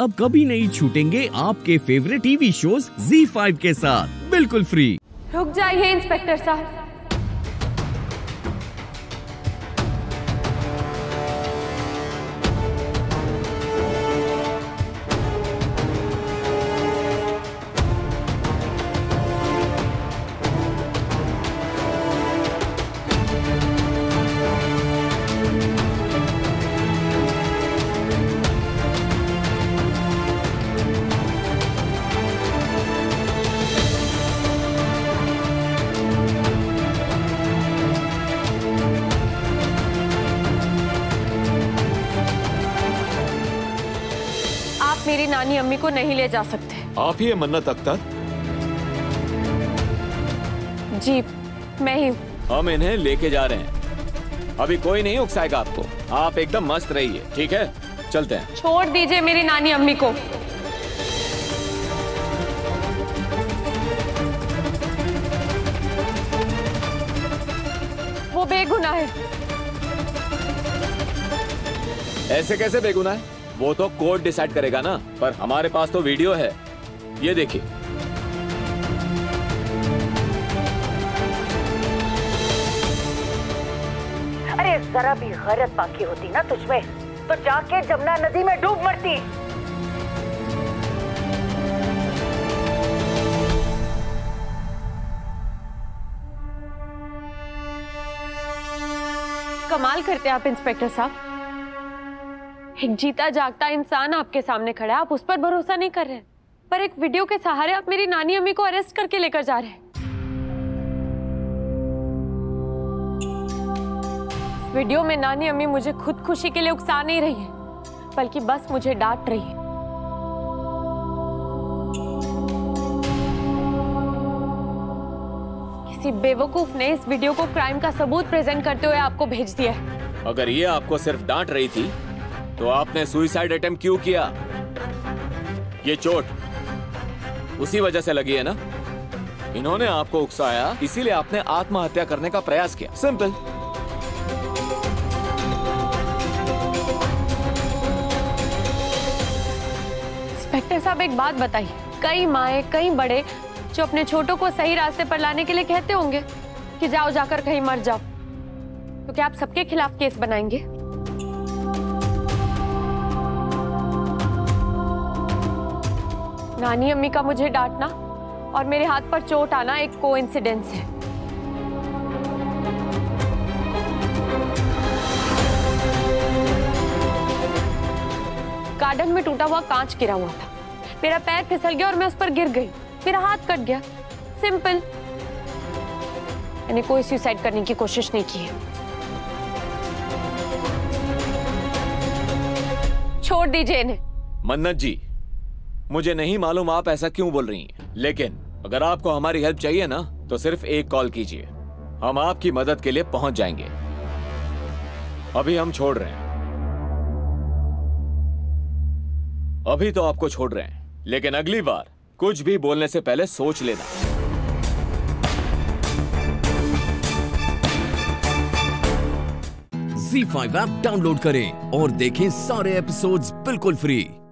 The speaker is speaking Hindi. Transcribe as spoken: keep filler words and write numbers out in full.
अब कभी नहीं छूटेंगे आपके favourite TV shows Zee five के साथ बिल्कुल फ्री। रुक जाइए इंस्पेक्टर साहब, मेरी नानी अम्मी को नहीं ले जा सकते। आप ही है मन्नत अख्तर? जी, मैं ही हूँ। हम इन्हें लेके जा रहे हैं, अभी कोई नहीं उकसाएगा आपको। आप एकदम मस्त रहिए, ठीक है? चलते हैं। छोड़ दीजिए मेरी नानी अम्मी को। वो बेगुनाह है। ऐसे कैसे बेगुनाह है? वो तो कोर्ट डिसाइड करेगा ना, पर हमारे पास तो वीडियो है, ये देखिए। अरे जरा भी गैरत बाकी होती ना तुझमें, तो जाके जमुना नदी में डूब मरती। कमाल करते आप इंस्पेक्टर साहब, एक जीता जागता इंसान आपके सामने खड़ा है, आप उस पर भरोसा नहीं कर रहे, पर एक वीडियो के सहारे आप मेरी नानी अम्मी को अरेस्ट करके लेकर जा रहे हैं। वीडियो में नानी अम्मी मुझे खुद खुशी के लिए उकसा नहीं रही है, बल्कि बस मुझे डांट रही है। किसी बेवकूफ ने इस वीडियो को क्राइम का सबूत प्रेजेंट करते हुए आपको भेज दिया है। अगर ये आपको सिर्फ डांट रही थी तो आपने सुसाइड अटेम्प्ट क्यों किया? ये चोट उसी वजह से लगी है ना? इन्होंने आपको उकसाया, इसीलिए आपने आत्महत्या करने का प्रयास किया। सिंपल। इंस्पेक्टर साहब, एक बात बताइए, कई माए कई बड़े जो अपने छोटों को सही रास्ते पर लाने के लिए कहते होंगे कि जाओ जाकर कहीं मर जाओ, तो क्या आप सबके खिलाफ केस बनाएंगे? नानी अम्मी का मुझे डांटना और मेरे हाथ पर चोट आना एक कोइंसिडेंस है। गार्डन में टूटा हुआ कांच गिरा हुआ था, मेरा पैर फिसल गया और मैं उस पर गिर गई, मेरा हाथ कट गया। सिंपल। मैंने कोई सुसाइड करने की कोशिश नहीं की है। छोड़ दीजिए इन्हें। मन्नत जी, मुझे नहीं मालूम आप ऐसा क्यों बोल रही हैं, लेकिन अगर आपको हमारी हेल्प चाहिए ना तो सिर्फ एक कॉल कीजिए, हम आपकी मदद के लिए पहुंच जाएंगे। अभी हम छोड़ रहे हैं, अभी तो आपको छोड़ रहे हैं, लेकिन अगली बार कुछ भी बोलने से पहले सोच लेना। ज़ी फाइव ऐप डाउनलोड करें और देखें सारे एपिसोड्स बिल्कुल फ्री।